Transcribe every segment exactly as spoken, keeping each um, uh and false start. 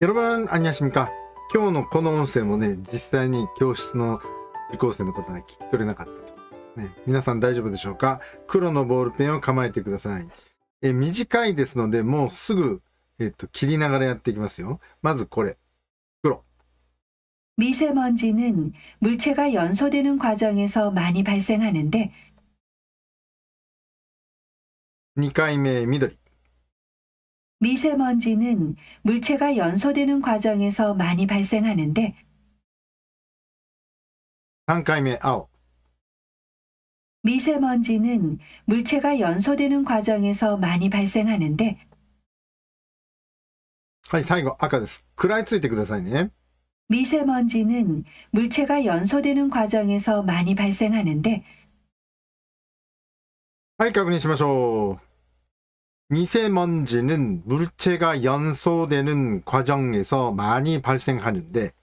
여러분 안녕하십니까。今日のこの音声もね、実際に教室の受講生の方が聞き取れなかったと、ね、皆さん大丈夫でしょうか。黒のボールペンを構えてください。え短いですので、もうすぐ、えっと、切りながらやっていきますよ。まずこれ、黒。미세먼지는물체가연소되는과정에서많이발생하는데、にかいめ、緑。미세먼지는물체가연소되는과정에서많이발생하는데、さんかいめ、青。미세먼지는물체가연소되는과정에서많이발생하는데、はい、最後、赤です。食らいついてくださいね。미세먼지는물체가연소되는과정에서많이발생하는데、はい、確認しましょう。미세먼지는물체가연소되는과정에서많이발생하는데、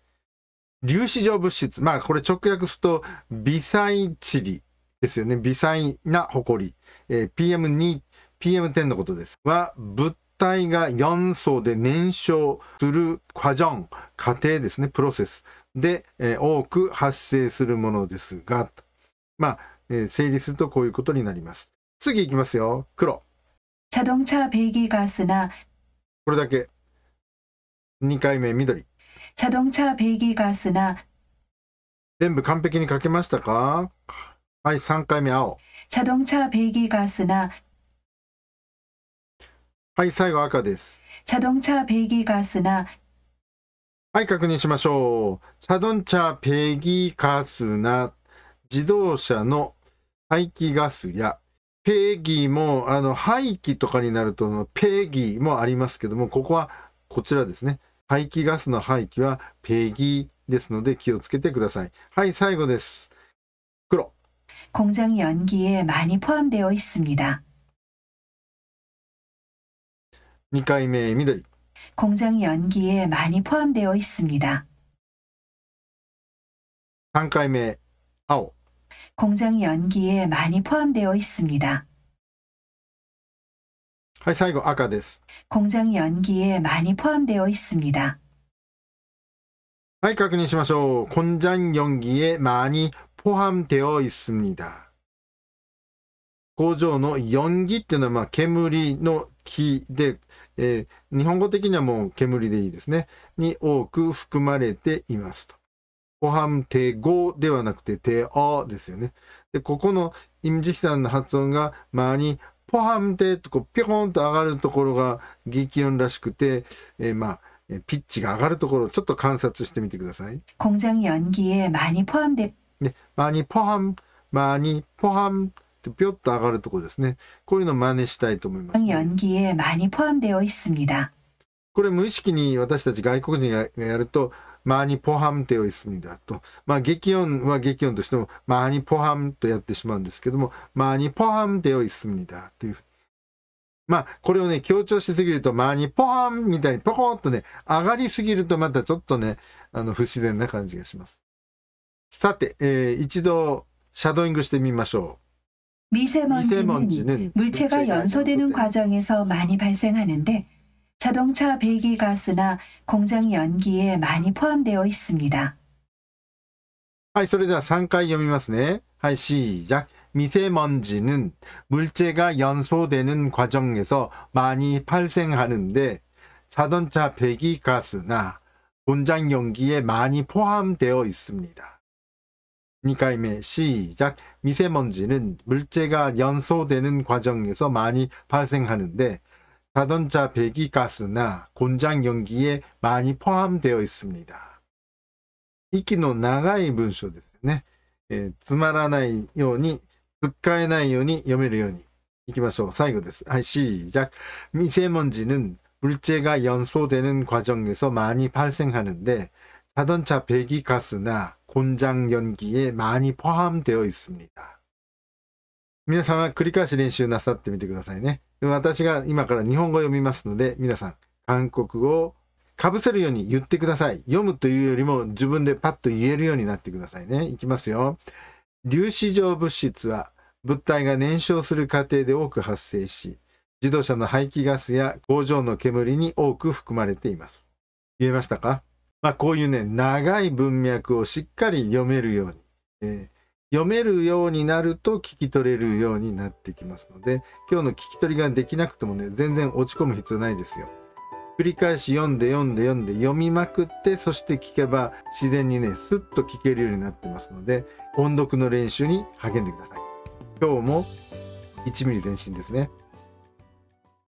粒子状物質、まあこれ直訳すると微細塵ですよね。微細なほこり、えー、ピーエムに、ピーエムじゅう のことです。は物体がよん層で燃焼する過程、過程ですね、プロセスで、えー、多く発生するものですが、まあ、えー、整理するとこういうことになります。次いきますよ、黒。자동차배기가스나、これだけ。にかいめ、緑。자동차배기가스나、全部完璧に書けましたか。はい、さんかいめ、青。자동차배기가스나、はい、最後、赤です。자동차배기가스나、はい、確認しましょう。자동차배기가스나、自動車の排気ガスや、ペーギーも、あの、排気とかになると、ペーギーもありますけども、ここはこちらですね。排気ガスの排気はペーギーですので気をつけてください。はい、最後です。黒。工場연기에 많이 포함되어 있습니다。にかいめ、緑。工場연기에 많이 포함되어 있습니다。さんかいめ、青。工場연기에 많이 포함되어 있습니다。はい、最後、赤です。工場연기에 많이 포함되어 있습니다。はい、確認しましょう。工場연기에 많이 포함되어 있습니다。工場の연기っていうのは、まあ、煙の気で、えー、日本語的にはもう煙でいいですね。に多く含まれていますと。ポハムテゴではなくてテオですよね。で、ここのイムジヒさんの発音がマにポハムテとこうピョコンと上がるところが激音らしくて、えー、まあピッチが上がるところをちょっと観察してみてください。工場연기에マにポハムで、マにポハム、マにポハムってピョッと上がるところですね。こういうのを真似したいと思います。工場연기에マにポハムでおいすみだ。これ無意識に私たち外国人がやると、マーニポハムテオイスミダと、まあ、激音は激音としても、マーニポハムとやってしまうんですけども、マーニポハムテオイスミダというふうに。まあ、これをね、強調しすぎると、マーニポハムみたいにポコッとね、上がりすぎるとまたちょっとね、あの、不自然な感じがします。さて、えー、一度、シャドーイングしてみましょう。미세먼지는물체가연소되는과정에서많이발생하는데、자동차배기가스나공장연기에많이포함되어있습니다。はい、それではさんかい読みますね。はい、시작。미세먼지는물체가연소되는과정에서많이발생하는데자동차배기가스나공장연기에많이포함되어있습니다。にかいめ、시작。미세먼지는물체가연소되는과정에서많이발생하는데자동차배기가스나공장연기에많이포함되어있습니다。息の長い文章ですよね、えー。つまらないように、つっかえないように読めるようにいきましょう。最後です。はい、시작。미세먼지는물체가연소되는과정에서많이발생하는데자동차배기가스나공장연기에많이포함되어있습니다。皆さんは繰り返し練習なさってみてくださいね。私が今から日本語を読みますので、皆さん、韓国語をかぶせるように言ってください。読むというよりも自分でパッと言えるようになってくださいね。いきますよ。粒子状物質は物体が燃焼する過程で多く発生し、自動車の排気ガスや工場の煙に多く含まれています。言えましたか？まあ、こういうね、長い文脈をしっかり読めるように、えー、読めるようになると聞き取れるようになってきますので、今日の聞き取りができなくてもね、全然落ち込む必要ないですよ。繰り返し読んで読んで読んで読みまくって、そして聞けば自然にね、スッと聞けるようになってますので、音読の練習に励んでください。今日もいちミリ前進ですね。